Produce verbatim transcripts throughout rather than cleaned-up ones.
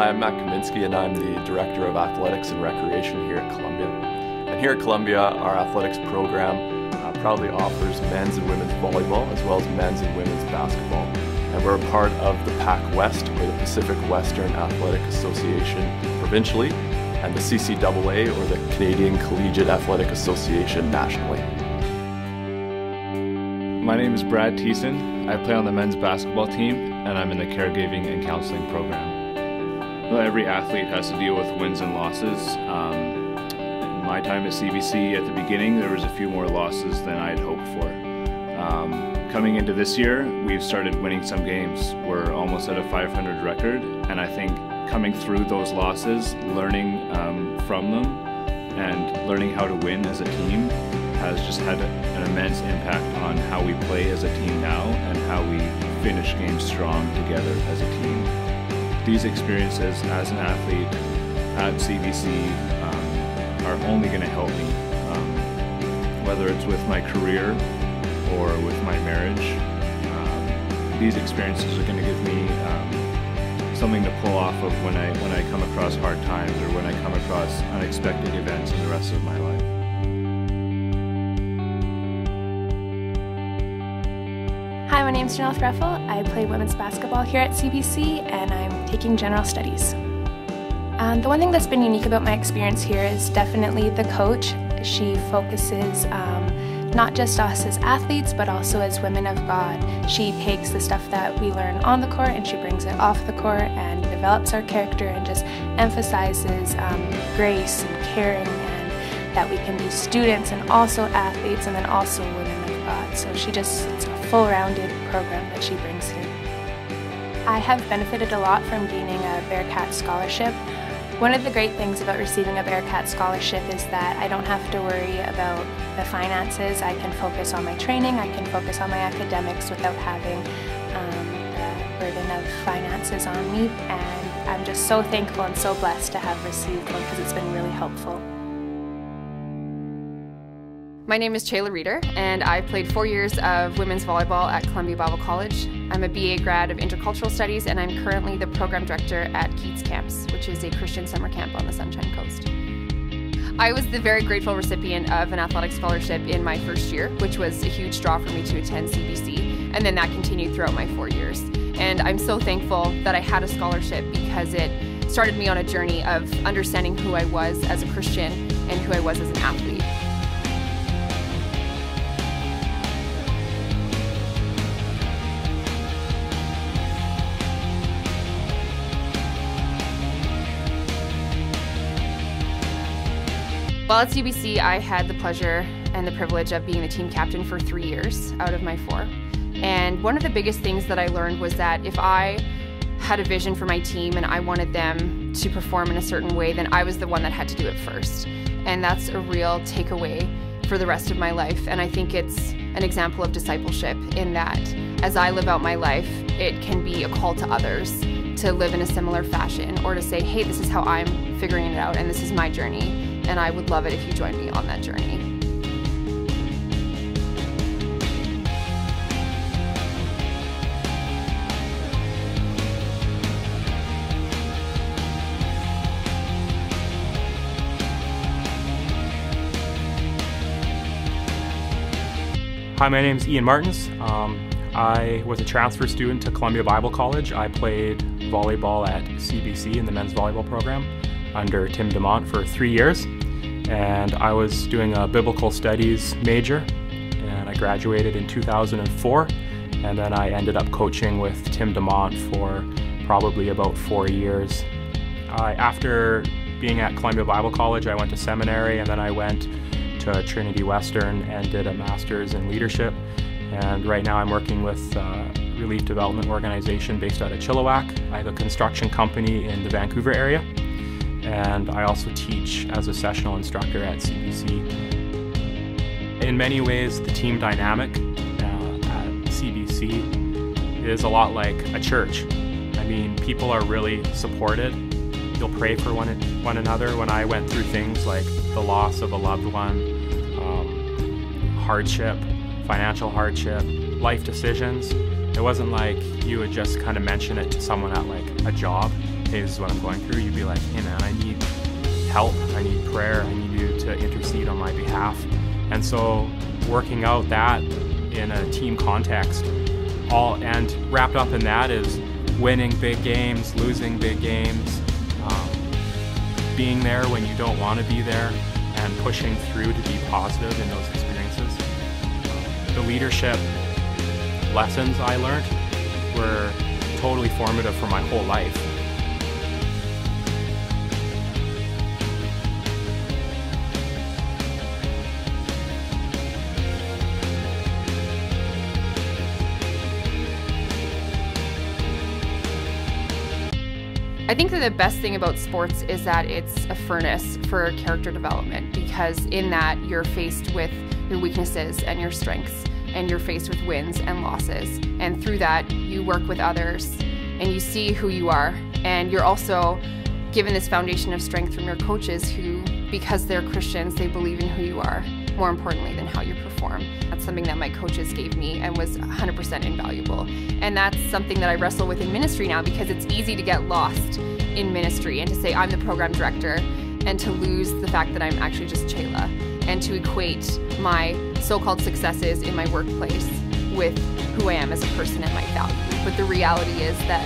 Hi, I'm Matt Kaminsky, and I'm the Director of Athletics and Recreation here at Columbia. And here at Columbia, our athletics program uh, proudly offers men's and women's volleyball, as well as men's and women's basketball. And we're a part of the PAC West, or the Pacific Western Athletic Association provincially, and the C C A A, or the Canadian Collegiate Athletic Association nationally. My name is Brad Thiessen. I play on the men's basketball team, and I'm in the caregiving and counseling program. Well, every athlete has to deal with wins and losses. Um, in my time at C B C at the beginning, there was a few more losses than I had hoped for. Um, coming into this year, we've started winning some games. We're almost at a five hundred record, and I think coming through those losses, learning um, from them, and learning how to win as a team has just had a, an immense impact on how we play as a team now and how we finish games strong together as a team. These experiences as an athlete at C B C um, are only going to help me, um, whether it's with my career or with my marriage. Um, these experiences are going to give me um, something to pull off of when I, when I come across hard times or when I come across unexpected events in the rest of my life. Hi, my name's Janelle Threffel. I play women's basketball here at C B C, and I'm taking general studies. Um, the one thing that's been unique about my experience here is definitely the coach. She focuses um, not just us as athletes, but also as women of God. She takes the stuff that we learn on the court and she brings it off the court and develops our character and just emphasizes um, grace and caring, and that we can be students and also athletes and then also women. So she just, it's a full-rounded program that she brings here. I have benefited a lot from gaining a Bearcat scholarship. One of the great things about receiving a Bearcat scholarship is that I don't have to worry about the finances. I can focus on my training, I can focus on my academics without having um, the burden of finances on me. And I'm just so thankful and so blessed to have received one because it's been really helpful. My name is Chayla Reeder, and I played four years of women's volleyball at Columbia Bible College. I'm a B A grad of Intercultural Studies, and I'm currently the program director at Keats Camps, which is a Christian summer camp on the Sunshine Coast. I was the very grateful recipient of an athletic scholarship in my first year, which was a huge draw for me to attend C B C, and then that continued throughout my four years. And I'm so thankful that I had a scholarship because it started me on a journey of understanding who I was as a Christian and who I was as an athlete. While at C B C, I had the pleasure and the privilege of being the team captain for three years out of my four. And one of the biggest things that I learned was that if I had a vision for my team and I wanted them to perform in a certain way, then I was the one that had to do it first. And that's a real takeaway for the rest of my life. And I think it's an example of discipleship in that as I live out my life, it can be a call to others to live in a similar fashion or to say, hey, this is how I'm figuring it out and this is my journey. And I would love it if you joined me on that journey. Hi, my name is Ian Martens. Um, I was a transfer student to Columbia Bible College. I played volleyball at C B C in the men's volleyball program under Tim DeMont for three years. And I was doing a biblical studies major, and I graduated in two thousand four, and then I ended up coaching with Tim DeMont for probably about four years. I, after being at Columbia Bible College, I went to seminary, and then I went to Trinity Western and did a master's in leadership. And right now I'm working with a relief development organization based out of Chilliwack. I have a construction company in the Vancouver area. And I also teach as a sessional instructor at C B C. In many ways, the team dynamic uh, at C B C is a lot like a church. I mean, people are really supported. You'll pray for one, one another. When I went through things like the loss of a loved one, um, hardship, financial hardship, life decisions, it wasn't like you would just kind of mention it to someone at like a job. hey, this is what I'm going through, you'd be like, hey man, I need help, I need prayer, I need you to intercede on my behalf. And so working out that in a team context, all and wrapped up in that is winning big games, losing big games, um, being there when you don't want to be there, and pushing through to be positive in those experiences. The leadership lessons I learned were totally formative for my whole life. I think that the best thing about sports is that it's a furnace for character development, because in that you're faced with your weaknesses and your strengths, and you're faced with wins and losses. And through that, you work with others and you see who you are. And you're also given this foundation of strength from your coaches who, because they're Christians, they believe in who you are, more importantly than how you perform. That's something that my coaches gave me and was one hundred percent invaluable. And that's something that I wrestle with in ministry now, because it's easy to get lost in ministry and to say I'm the program director and to lose the fact that I'm actually just Chayla, and to equate my so-called successes in my workplace with who I am as a person and my value. But the reality is that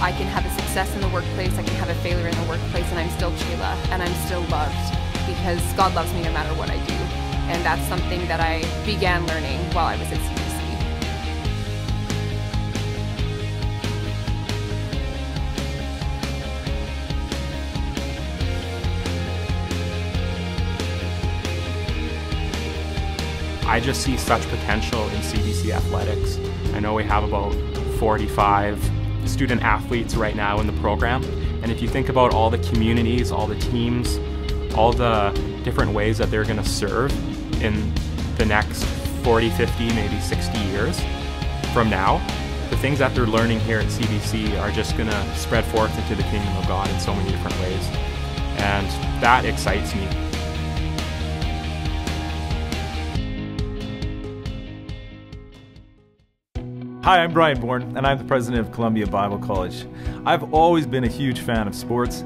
I can have a success in the workplace, I can have a failure in the workplace, and I'm still Chayla and I'm still loved, because God loves me no matter what I do. And that's something that I began learning while I was at C B C. I just see such potential in C B C athletics. I know we have about forty-five student athletes right now in the program, and if you think about all the communities, all the teams, all the different ways that they're going to serve in the next forty, fifty, maybe sixty years from now, the things that they're learning here at C B C are just going to spread forth into the kingdom of God in so many different ways. And that excites me. Hi, I'm Brian Bourne, and I'm the president of Columbia Bible College. I've always been a huge fan of sports.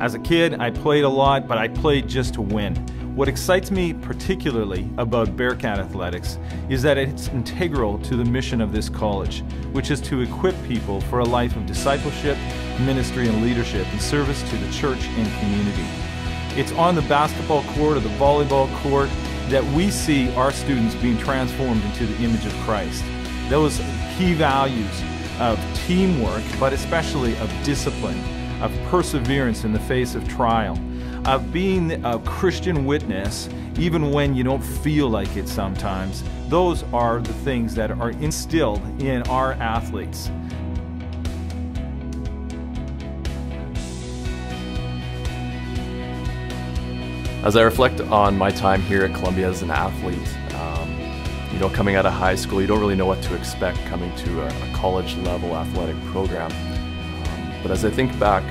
As a kid, I played a lot, but I played just to win. What excites me particularly about Bearcat Athletics is that it's integral to the mission of this college, which is to equip people for a life of discipleship, ministry, and leadership in service to the church and community. It's on the basketball court or the volleyball court that we see our students being transformed into the image of Christ. Those key values of teamwork, but especially of discipline, of perseverance in the face of trial, of being a Christian witness even when you don't feel like it sometimes. Those are the things that are instilled in our athletes. As I reflect on my time here at Columbia as an athlete, um, you know, coming out of high school, you don't really know what to expect coming to a, a college level athletic program. But as I think back,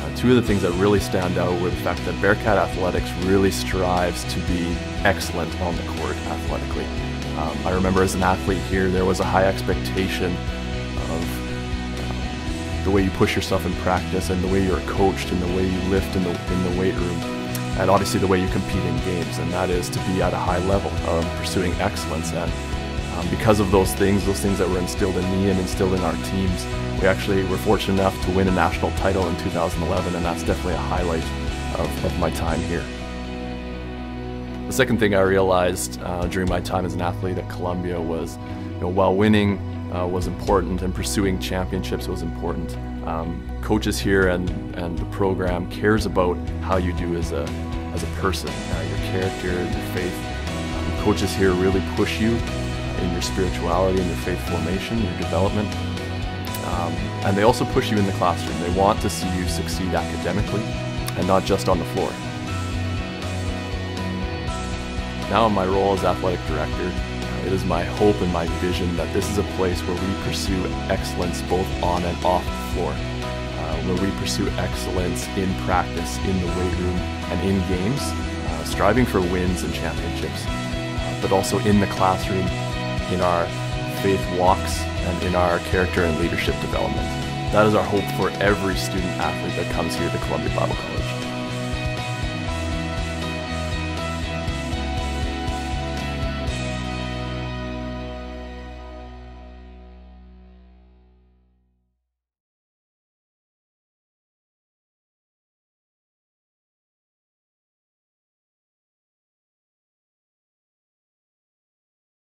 uh, two of the things that really stand out were the fact that Bearcat Athletics really strives to be excellent on the court athletically. Um, I remember as an athlete here, there was a high expectation of um, the way you push yourself in practice, and the way you're coached, and the way you lift in the, in the weight room, and obviously the way you compete in games, and that is to be at a high level, um, pursuing excellence. And um, because of those things, those things that were instilled in me and instilled in our teams, we actually were fortunate enough to win a national title in two thousand eleven, and that's definitely a highlight of, of my time here. The second thing I realized uh, during my time as an athlete at Columbia was, you know, while winning uh, was important and pursuing championships was important, um, coaches here and, and the program cares about how you do as a, as a person, uh, your character, your faith. Um, coaches here really push you in your spirituality, in your faith formation, your development. Um, and they also push you in the classroom. They want to see you succeed academically and not just on the floor. Now in my role as athletic director, it is my hope and my vision that this is a place where we pursue excellence both on and off the floor, uh, where we pursue excellence in practice, in the weight room, and in games, uh, striving for wins and championships, uh, but also in the classroom, in our faith walks, and in our character and leadership development. That is our hope for every student athlete that comes here to Columbia Bible College.